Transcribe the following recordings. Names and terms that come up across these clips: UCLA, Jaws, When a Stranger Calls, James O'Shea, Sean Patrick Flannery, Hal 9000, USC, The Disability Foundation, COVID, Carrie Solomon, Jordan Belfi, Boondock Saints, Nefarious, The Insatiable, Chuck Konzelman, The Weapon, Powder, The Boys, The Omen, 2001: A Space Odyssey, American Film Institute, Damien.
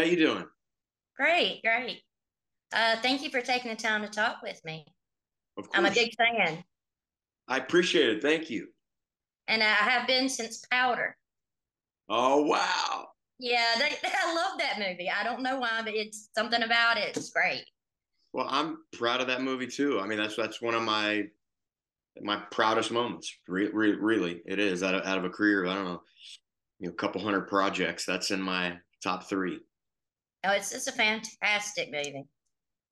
How you doing? Great, great. Thank you for taking the time to talk with me. Of course. I'm a big fan. I appreciate it. Thank you. And I have been since Powder. Oh, wow. Yeah, I love that movie. I don't know why, but it's something about it. It's great. Well, I'm proud of that movie, too. I mean, that's one of my proudest moments. Really, it is. Out of a career of, I don't know, a couple hundred projects. That's in my top three. Oh, it's a fantastic movie.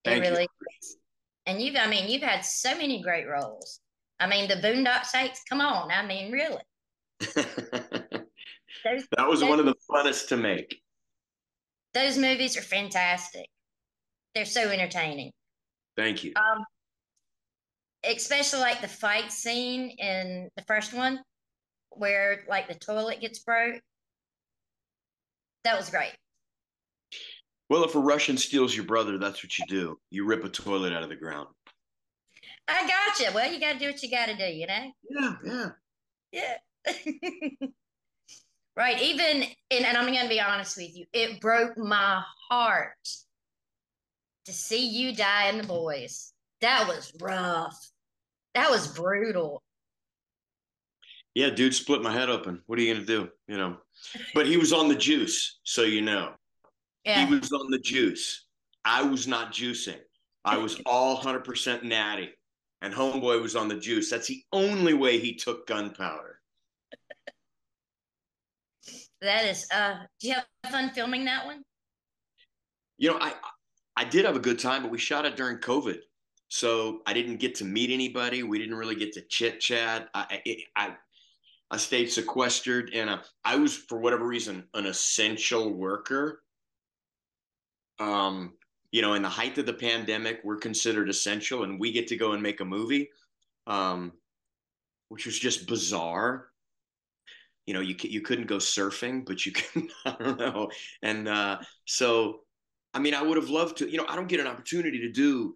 It really is. And you've had so many great roles. I mean, the Boondock Saints, come on. I mean, really. That was one of the funnest to make. Those movies are fantastic. They're so entertaining. Thank you. Especially like the fight scene in the first one where like the toilet gets broke. That was great. Well, if a Russian steals your brother, that's what you do. You rip a toilet out of the ground. I gotcha. Well, you got to do what you got to do, you know? Yeah. Right. Even, and I'm going to be honest with you, it broke my heart to see you die in The Boys. That was rough. That was brutal. Yeah, dude split my head open. What are you going to do? You know, but he was on the juice. So, you know, yeah. He was on the juice. I was not juicing. I was all 100% natty and homeboy was on the juice. That's the only way he took gunpowder. That is, do you have fun filming that one? You know, I did have a good time, but we shot it during COVID. So I didn't get to meet anybody. We didn't really get to chit chat. I stayed sequestered and I was, for whatever reason, an essential worker. You know, in the height of the pandemic, we're considered essential and we get to go and make a movie, which was just bizarre. You know, you couldn't go surfing, but you can, I don't know. And so, I mean, I would have loved to, you know, I don't get an opportunity to do,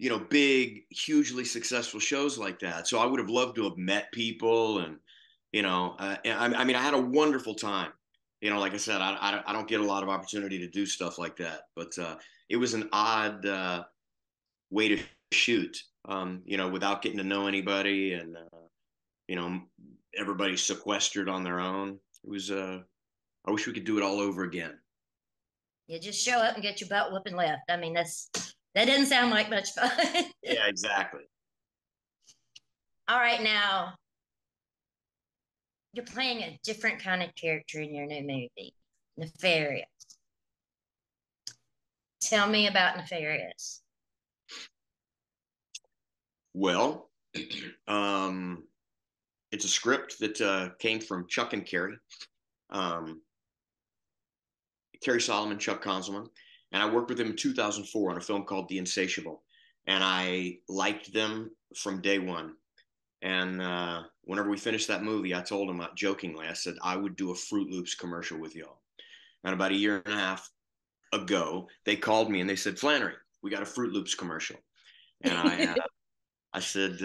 you know, big, hugely successful shows like that. So I would have loved to have met people and, you know, I mean, I had a wonderful time. You know, like I said, I don't get a lot of opportunity to do stuff like that, but it was an odd way to shoot, you know, without getting to know anybody and, you know, everybody sequestered on their own. It was, I wish we could do it all over again. You just show up and get your butt whooping left. I mean, that doesn't sound like much fun. Yeah, exactly. All right, now you're playing a different kind of character in your new movie, Nefarious. Tell me about Nefarious. Well, it's a script that came from Chuck and Carrie. Carrie Solomon, Chuck Konzelman. And I worked with them in 2004 on a film called The Insatiable. And I liked them from day one. And whenever we finished that movie, I told them, jokingly, I said, I would do a Fruit Loops commercial with y'all. And about a year and a half ago, they called me and they said, Flannery, we got a Fruit Loops commercial. And I said,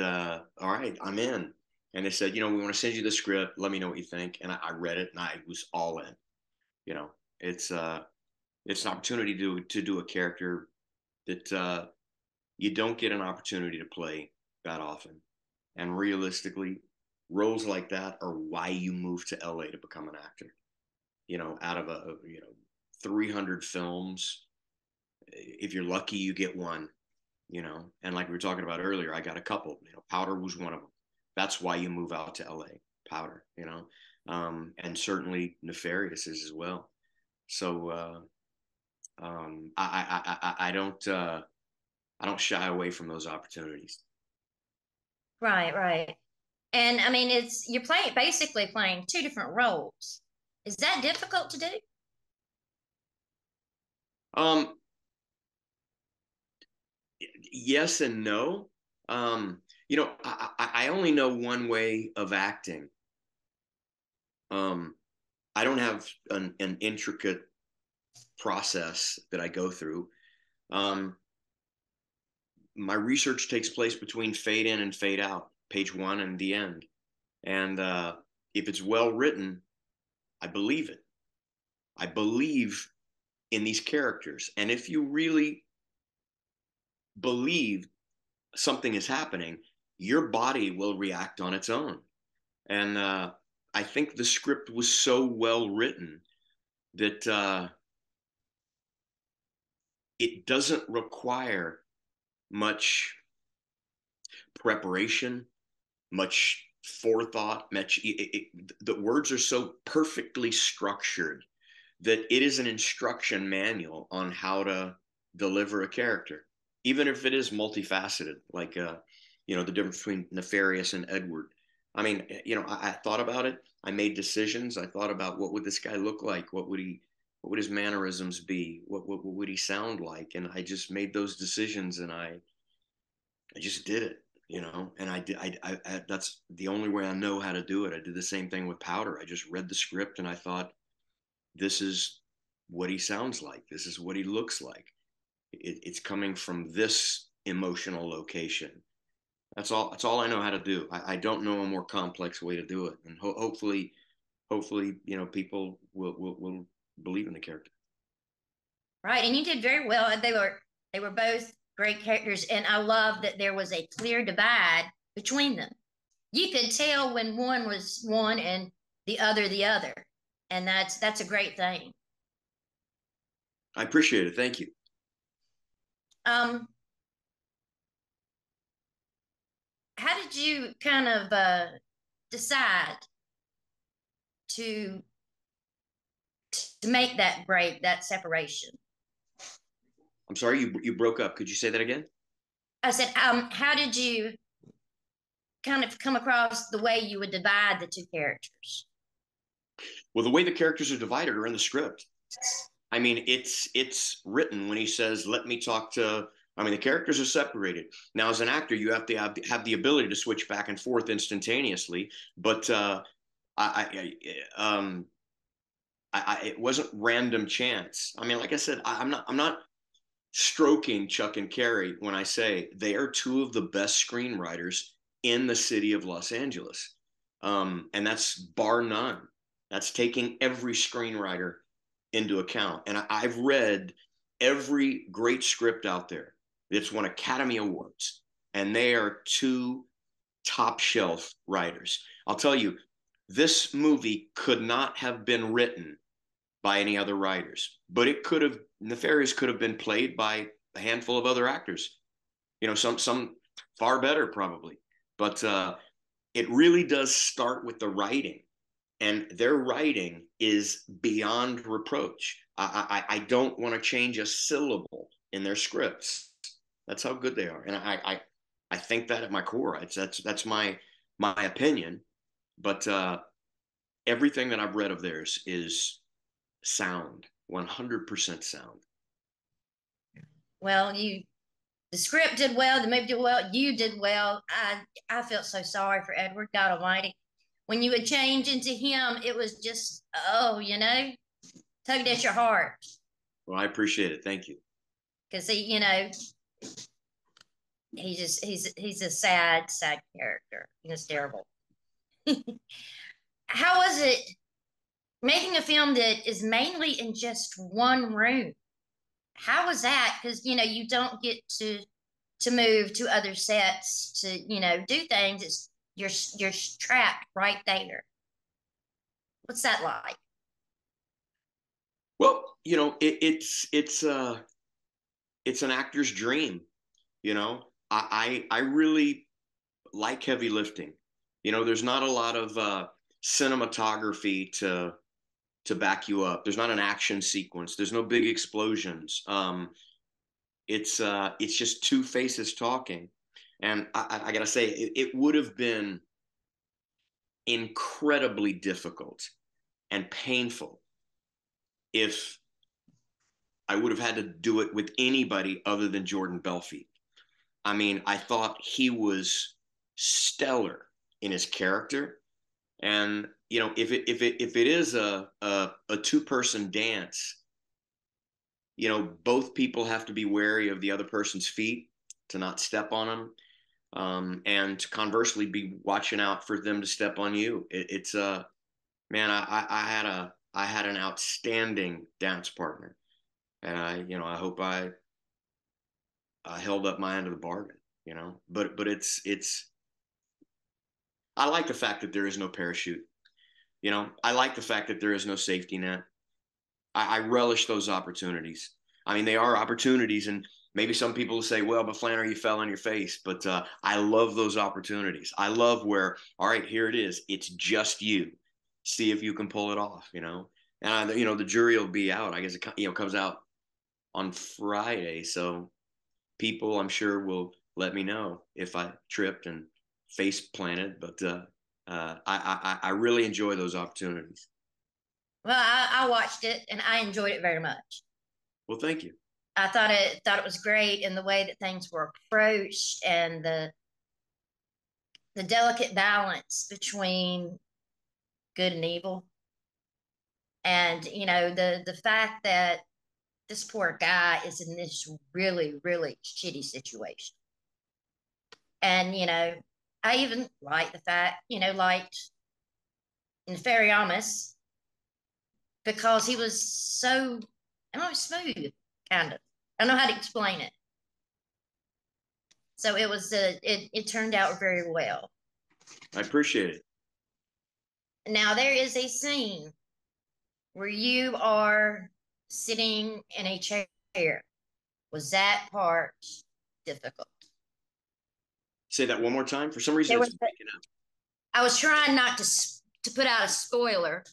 all right, I'm in. And they said, you know, we want to send you the script. Let me know what you think. And I read it and I was all in. You know, it's an opportunity to do a character that you don't get an opportunity to play that often. And realistically, roles like that are why you move to LA to become an actor. You know, out of 300 films, if you're lucky, you get one, you know. And like we were talking about earlier, I got a couple, you know, Powder was one of them. That's why you move out to LA, Powder, you know, and certainly Nefarious is as well. So I don't shy away from those opportunities. Right, right. And I mean, you're basically playing two different roles. Is that difficult to do? Yes and no. You know, I only know one way of acting. I don't have an intricate process that I go through. My research takes place between fade in and fade out, page one and the end. And if it's well written, I believe it. I believe in these characters. And if you really believe something is happening, your body will react on its own. And I think the script was so well written that it doesn't require much preparation, much forethought, much. The words are so perfectly structured that it is an instruction manual on how to deliver a character, even if it is multifaceted, like, you know, the difference between Nefarious and Edward. I mean, you know, I thought about it. I made decisions. I thought about, what would this guy look like? What would his mannerisms be? What would he sound like? And I just made those decisions, and I just did it, you know, and I did, I that's the only way I know how to do it. I did the same thing with Powder. I just read the script and I thought, this is what he sounds like. This is what he looks like. It's coming from this emotional location. That's all I know how to do. I don't know a more complex way to do it. And hopefully, you know, people will believe in the character. Right. And you did very well. And they were both great characters. And I love that there was a clear divide between them. You could tell when one was one and the other, the other. And that's a great thing. I appreciate it. Thank you. How did you kind of decide to make that break, that separation? I'm sorry, you broke up. Could you say that again? I said, how did you kind of come across the way you would divide the two characters? Well, the way the characters are divided are in the script. I mean, it's written when he says, "Let me talk to." I mean, the characters are separated. Now, as an actor, you have to have the ability to switch back and forth instantaneously. But it wasn't random chance. I mean, like I said, I'm not stroking Chuck and Carrie when I say they are two of the best screenwriters in the city of Los Angeles, and that's bar none. That's taking every screenwriter into account. And I've read every great script out there that's won Academy Awards, and they are two top shelf writers. I'll tell you, this movie could not have been written by any other writers, but it could have, Nefarious could have been played by a handful of other actors, you know, some far better probably, but it really does start with the writing. And their writing is beyond reproach. I don't want to change a syllable in their scripts. That's how good they are. And I think that at my core, that's my opinion. But everything that I've read of theirs is sound, 100% sound. Well, the script did well, the movie did well, you did well. I felt so sorry for Edward, God almighty. When you would change into him, it was just, oh, you know, tugged at your heart. Well, I appreciate it. Thank you. Because he, you know, he's a sad, sad character. And it's terrible. How was it making a film that is mainly in just one room? How was that? Because, you know, you don't get to move to other sets to, you know, do things. It's You're trapped right there. What's that like? Well, you know, it's an actor's dream. You know, I really like heavy lifting. You know, there's not a lot of cinematography to back you up. There's not an action sequence. There's no big explosions. It's just two faces talking. And I got to say, it would have been incredibly difficult and painful if I would have had to do it with anybody other than Jordan Belfi. I mean, I thought he was stellar in his character. And, you know, if it is a two-person dance, you know, both people have to be wary of the other person's feet to not step on them. And conversely, be watching out for them to step on you. Man, I had an outstanding dance partner. And I hope I held up my end of the bargain, you know, but it's, I like the fact that there is no parachute, you know, I like the fact that there is no safety net. I relish those opportunities. I mean, they are opportunities, and maybe some people will say, well, but Flannery, you fell on your face, but I love those opportunities. I love where, all right, here it is. It's just you. See if you can pull it off, you know, and you know, the jury will be out, I guess it comes out on Friday. So people, I'm sure, will let me know if I tripped and face planted, but I really enjoy those opportunities. Well, I watched it and I enjoyed it very much. Well, thank you. I thought it was great in the way that things were approached and the delicate balance between good and evil. And, you know, the fact that this poor guy is in this really, really shitty situation. And, you know, I even liked the fact, you know, liked Nefarious because he was so, I don't know, smooth, kind of. I don't know how to explain it. So it was, it turned out very well. I appreciate it. Now, there is a scene where you are sitting in a chair. Was that part difficult? Say that one more time. For some reason, it's breaking up. I was trying not to put out a spoiler,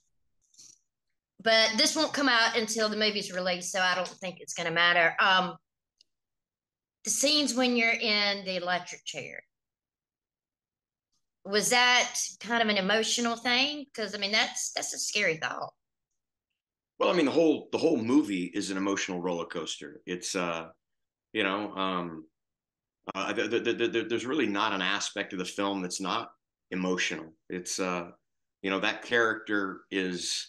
but this won't come out until the movie's released, so I don't think it's going to matter. The scenes when you're in the electric chair, was that kind of an emotional thing? Because, I mean, that's a scary thought. Well, I mean, the whole movie is an emotional roller coaster. It's, you know, there's really not an aspect of the film that's not emotional. It's, you know, that character is,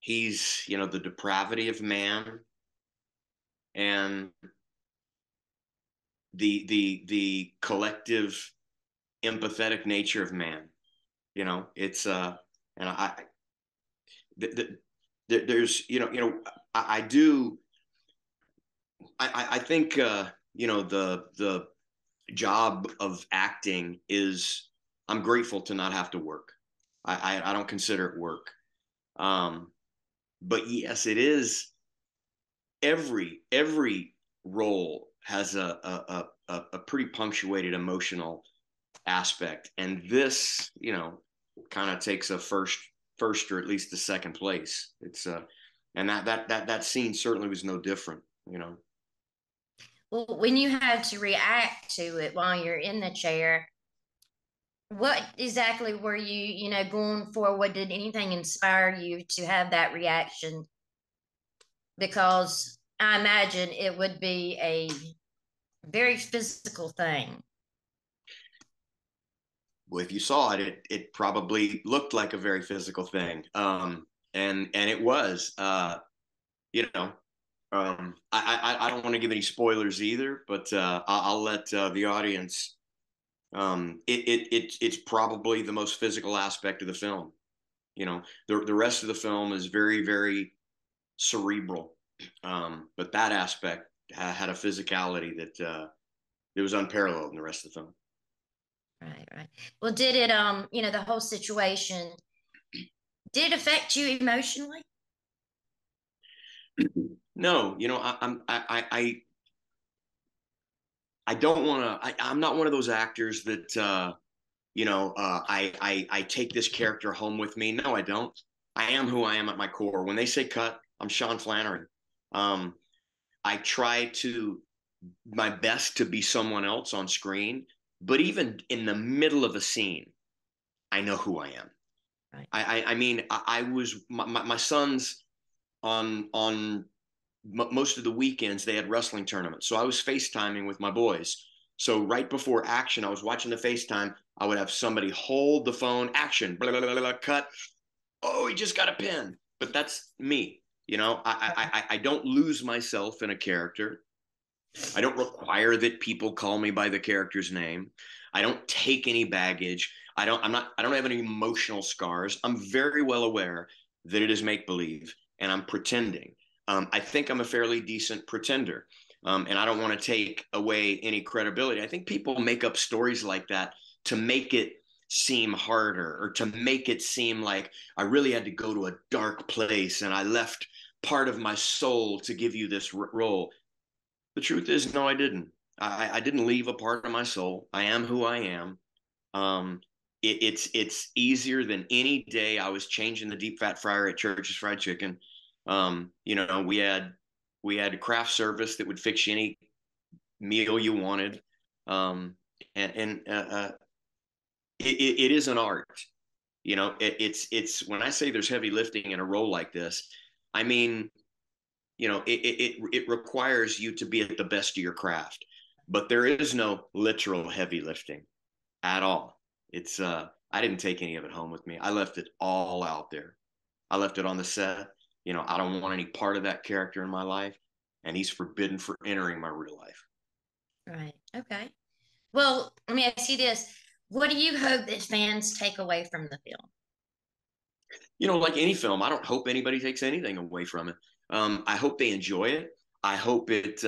he's, you know, the depravity of man and the collective empathetic nature of man. You know, it's, and I, the there's, you know, I think, you know, the job of acting is, I'm grateful to not have to work. I don't consider it work. But yes, it is. Every role has a pretty punctuated emotional aspect. And this, you know, kind of takes a first or at least the second place. It's and that scene certainly was no different, you know. Well, when you have to react to it while you're in the chair, what exactly were you know, going for? What did anything inspire you to have that reaction? Because I imagine it would be a very physical thing. Well, if you saw it, it probably looked like a very physical thing. And it was, you know, I don't want to give any spoilers either, but I'll let the audience. It's probably the most physical aspect of the film. You know, the rest of the film is very, very cerebral, but that aspect had a physicality that it was unparalleled in the rest of the film. Right, right. Well, did it? You know, the whole situation, did it affect you emotionally? No, you know, I don't want to, I'm not one of those actors that, you know, I take this character home with me. No, I don't. I am who I am at my core. When they say cut, I'm Sean Flannery. I try to my best to be someone else on screen, but even in the middle of a scene, I know who I am. Right. I mean, I was, my son's on most of the weekends they had wrestling tournaments. So I was FaceTiming with my boys. So right before action, I was watching the FaceTime. I would have somebody hold the phone, action, blah, blah, blah, blah, cut. Oh, he just got a pin. But that's me. You know, I don't lose myself in a character. I don't require that people call me by the character's name. I don't take any baggage. I don't have any emotional scars. I'm very well aware that it is make-believe and I'm pretending. I think I'm a fairly decent pretender. And I don't want to take away any credibility. I think people make up stories like that to make it seem harder, or to make it seem like I really had to go to a dark place and I left part of my soul to give you this role. The truth is, no, I didn't. I didn't leave a part of my soul. I am who I am. It's easier than any day. I was changing the deep fat fryer at Church's Fried Chicken. You know, we had a craft service that would fix you any meal you wanted. It is an art, you know, it's when I say there's heavy lifting in a role like this, I mean, you know, it requires you to be at the best of your craft, but there is no literal heavy lifting at all. It's, I didn't take any of it home with me. I left it all out there. I left it on the set. You know, I don't want any part of that character in my life, and he's forbidden for entering my real life. Right. Okay. Well, let me ask you this. What do you hope that fans take away from the film? You know, like any film, I don't hope anybody takes anything away from it. I hope they enjoy it. I hope it,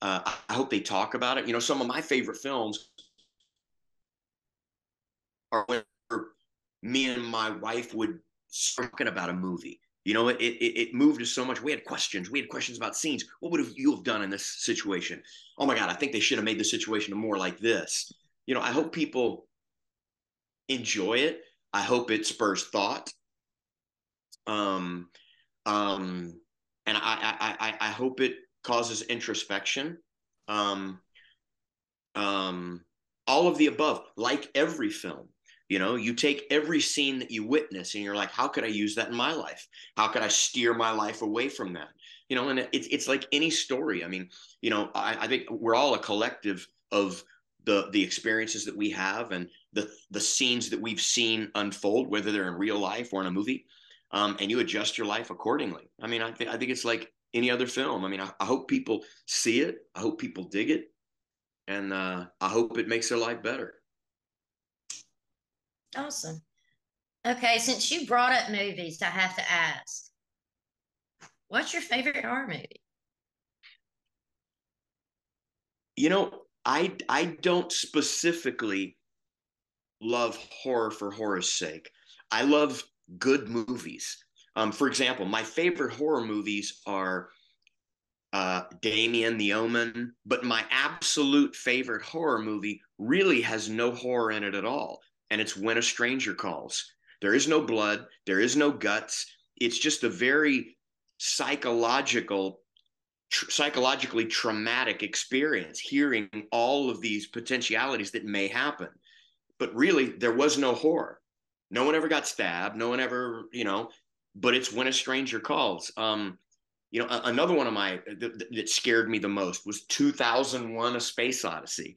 I hope they talk about it. You know, some of my favorite films are when me and my wife would talk about a movie. You know, it moved us so much. We had questions about scenes. What would you have done in this situation? Oh my God, I think they should have made the situation more like this. You know, I hope people enjoy it. I hope it spurs thought. And I hope it causes introspection. All of the above, like every film. You know, you take every scene that you witness and you're like, how could I use that in my life? How could I steer my life away from that? You know, and it's like any story. I mean, you know, I think we're all a collective of the experiences that we have and the scenes that we've seen unfold, whether they're in real life or in a movie, and you adjust your life accordingly. I mean, I think it's like any other film. I mean, I hope people see it. I hope people dig it. And I hope it makes their life better. Awesome. Okay, since you brought up movies, I have to ask, what's your favorite horror movie? You know, I don't specifically love horror for horror's sake. I love good movies. For example, my favorite horror movies are Damien, The Omen, but my absolute favorite horror movie really has no horror in it at all. And it's When a Stranger Calls. There is no blood. There is no guts. It's just a very psychologically traumatic experience, hearing all of these potentialities that may happen. But really, there was no horror. No one ever got stabbed. No one ever, you know, but it's When a Stranger Calls. You know, another one of my that scared me the most was 2001: A Space Odyssey.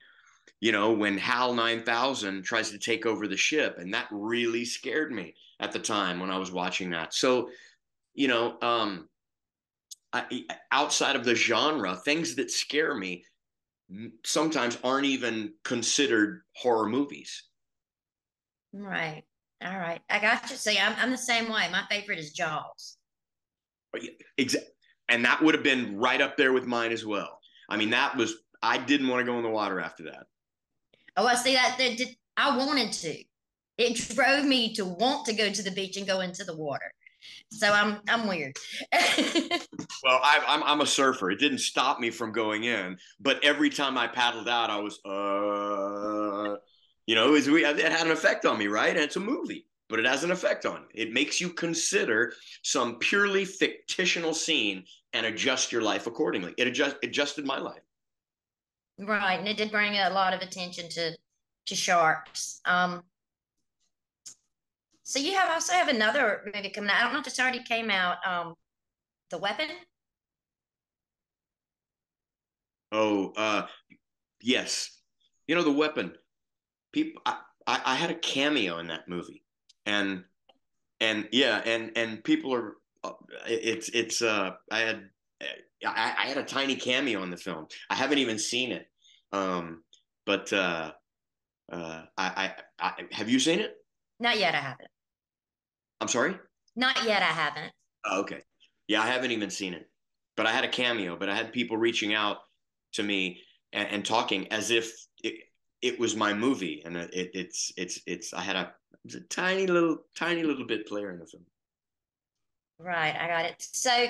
You know, when Hal 9000 tries to take over the ship, and that really scared me at the time when I was watching that. So, you know, outside of the genre, things that scare me sometimes aren't even considered horror movies. Right. All right. I got you. See, I'm the same way. My favorite is Jaws. Exactly. And that would have been right up there with mine as well. I mean, I didn't want to go in the water after that. Oh, I see that. I wanted to. It drove me to want to go to the beach and go into the water. So I'm weird. Well, I'm a surfer. It didn't stop me from going in, but every time I paddled out, I was, you know, it had an effect on me, right? And it's a movie, but it has an effect on you. It makes you consider some purely fictional scene and adjust your life accordingly. It adjusted my life. Right, and it did bring a lot of attention to sharks. So you also have another movie coming out. I don't know if this already came out. The Weapon. Oh, yes. You know, The Weapon. People, I had a cameo in that movie, and yeah, and people are. I had a tiny cameo in the film. I haven't even seen it. But have you seen it? Not yet, I haven't. I'm sorry? Not yet, I haven't. Oh, okay. Yeah, I haven't even seen it, but I had a cameo, but I had people reaching out to me and talking as if it was my movie. And I had a tiny little bit player in the film. Right. I got it. So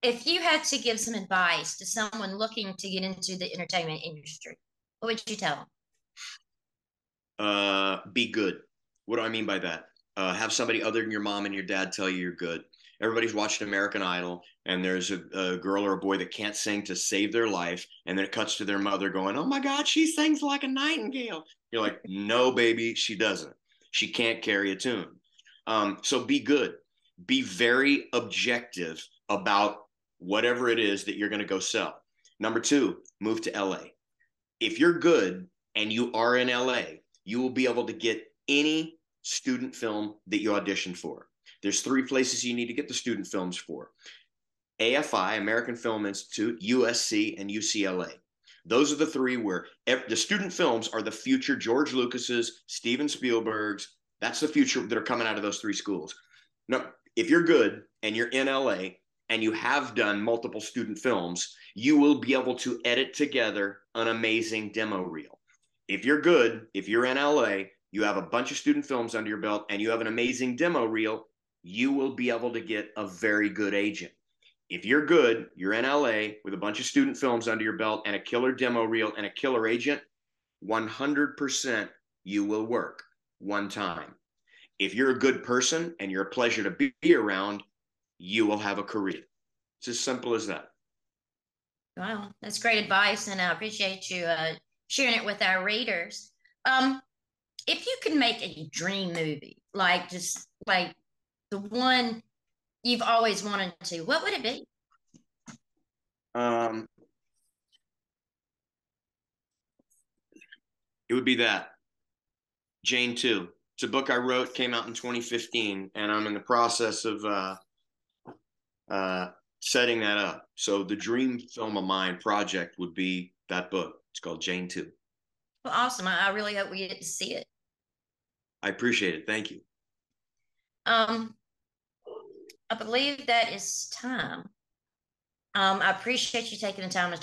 if you had to give some advice to someone looking to get into the entertainment industry, what would you tell them? Be good. What do I mean by that? Have somebody other than your mom and your dad tell you you're good. Everybody's watching American Idol, and there's a girl or a boy that can't sing to save their life, and then it cuts to their mother going, "Oh my God, she sings like a nightingale." You're like, "No, baby, she doesn't. She can't carry a tune." So be good. Be very objective about whatever it is that you're going to go sell. Number two, move to LA. If you're good and you are in LA, you will be able to get any student film that you auditioned for. There's three places you need to get the student films for: AFI, American Film Institute, USC, and UCLA. Those are the three where the student films are the future George Lucas's, Steven Spielberg's. That's the future that are coming out of those three schools. Now, if you're good and you're in LA and you have done multiple student films, you will be able to edit together an amazing demo reel. If you're good, if you're in LA, you have a bunch of student films under your belt and you have an amazing demo reel, you will be able to get a very good agent. If you're good, you're in LA with a bunch of student films under your belt and a killer demo reel and a killer agent, 100% you will work one time. If you're a good person and you're a pleasure to be around, you will have a career. It's as simple as that. Wow, that's great advice, and I appreciate you sharing it with our readers. If you could make a dream movie, like just like the one you've always wanted to, what would it be? It would be that. Jane 2. It's a book I wrote, came out in 2015, and I'm in the process of setting that up. So the dream film of mine project would be that book. It's called Jane 2. Well, awesome. I really hope we get to see it. I appreciate it. Thank you. I believe that is time. I appreciate you taking the time to